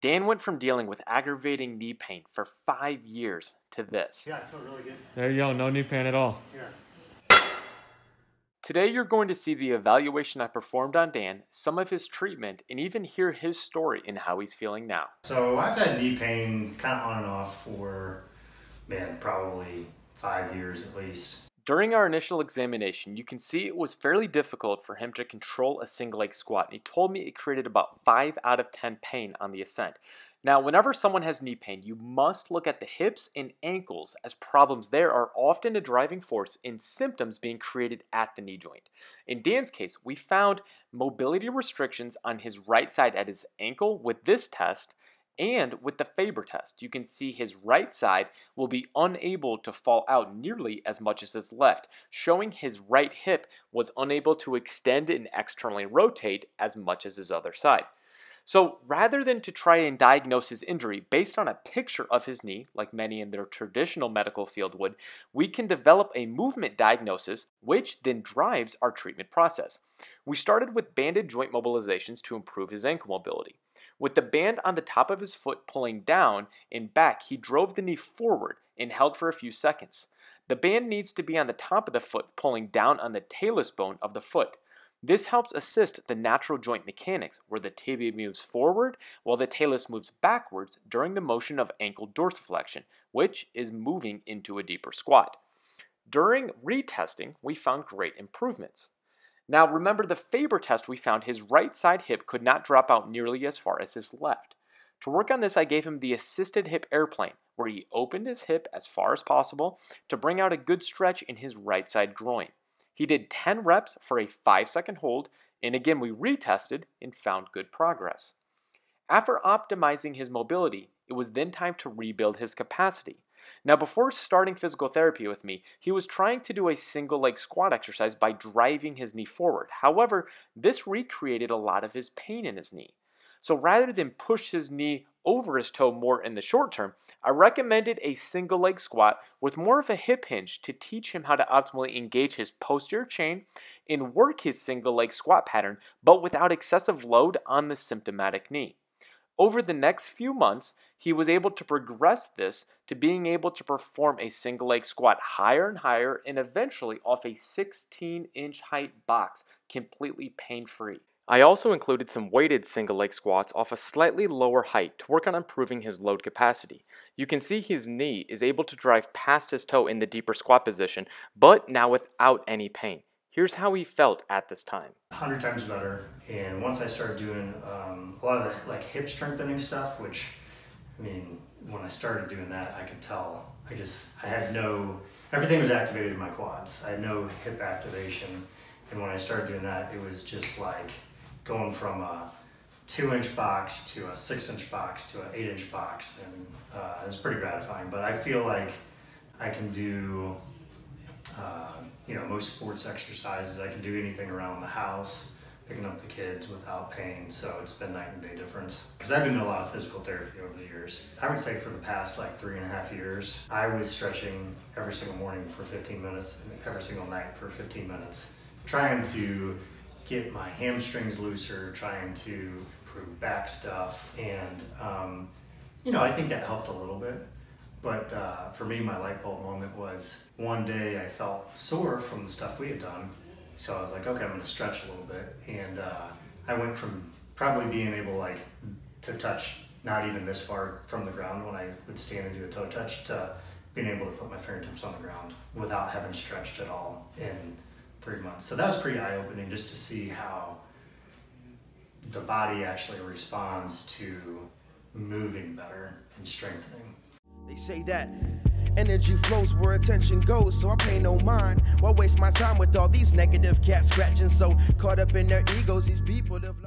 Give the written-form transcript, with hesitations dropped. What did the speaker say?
Dan went from dealing with aggravating knee pain for 5 years to this. Yeah, I feel really good. There you go, no knee pain at all. Yeah. Today you're going to see the evaluation I performed on Dan, some of his treatment, and even hear his story and how he's feeling now. So I've had knee pain kind of on and off for, man, probably 5 years at least. During our initial examination, you can see it was fairly difficult for him to control a single leg squat. He told me it created about 5 out of 10 pain on the ascent. Now, whenever someone has knee pain, you must look at the hips and ankles, as problems there are often a driving force in symptoms being created at the knee joint. In Dan's case, we found mobility restrictions on his right side at his ankle with this test. And with the Faber test, you can see his right side will be unable to fall out nearly as much as his left, showing his right hip was unable to extend and externally rotate as much as his other side. So rather than to try and diagnose his injury based on a picture of his knee, like many in their traditional medical field would, we can develop a movement diagnosis, which then drives our treatment process. We started with banded joint mobilizations to improve his ankle mobility. With the band on the top of his foot pulling down and back, he drove the knee forward and held for a few seconds. The band needs to be on the top of the foot, pulling down on the talus bone of the foot. This helps assist the natural joint mechanics, where the tibia moves forward while the talus moves backwards during the motion of ankle dorsiflexion, which is moving into a deeper squat. During retesting, we found great improvements. Now remember, the Faber test, we found his right side hip could not drop out nearly as far as his left. To work on this, I gave him the assisted hip airplane, where he opened his hip as far as possible to bring out a good stretch in his right side groin. He did 10 reps for a 5-second hold, and again we retested and found good progress. After optimizing his mobility, it was then time to rebuild his capacity. Now, before starting physical therapy with me, he was trying to do a single leg squat exercise by driving his knee forward. However, this recreated a lot of his pain in his knee. So rather than push his knee over his toe more in the short term, I recommended a single leg squat with more of a hip hinge to teach him how to optimally engage his posterior chain and work his single leg squat pattern, but without excessive load on the symptomatic knee. Over the next few months, he was able to progress this to being able to perform a single leg squat higher and higher, and eventually off a 16-inch height box, completely pain-free. I also included some weighted single leg squats off a slightly lower height to work on improving his load capacity. You can see his knee is able to drive past his toe in the deeper squat position, but now without any pain. Here's how he felt at this time. 100 times better. And once I started doing a lot of the, hip strengthening stuff, which, I mean, when I started doing that, I could tell. I had no, everything was activated in my quads. I had no hip activation. And when I started doing that, it was just like going from a 2-inch box to a 6-inch box to an 8-inch box. And it was pretty gratifying. But I feel like I can do, you know, most sports exercises. I can do anything around the house, picking up the kids without pain. So it's been night and day difference. Because I've been doing a lot of physical therapy over the years. I would say for the past 3.5 years, I was stretching every single morning for 15 minutes and every single night for 15 minutes, trying to get my hamstrings looser, trying to improve back stuff. And, you know, I think that helped a little bit. But for me, my light bulb moment was one day I felt sore from the stuff we had done. So I was like, okay, I'm gonna stretch a little bit. And I went from probably being able to touch not even this far from the ground when I would stand and do a toe touch to being able to put my fingertips on the ground without having stretched at all in 3 months. So that was pretty eye-opening, just to see how the body actually responds to moving better and strengthening. They say that energy flows where attention goes, so I pay no mind. Why waste my time with all these negative cats scratching, so caught up in their egos, these people have lost.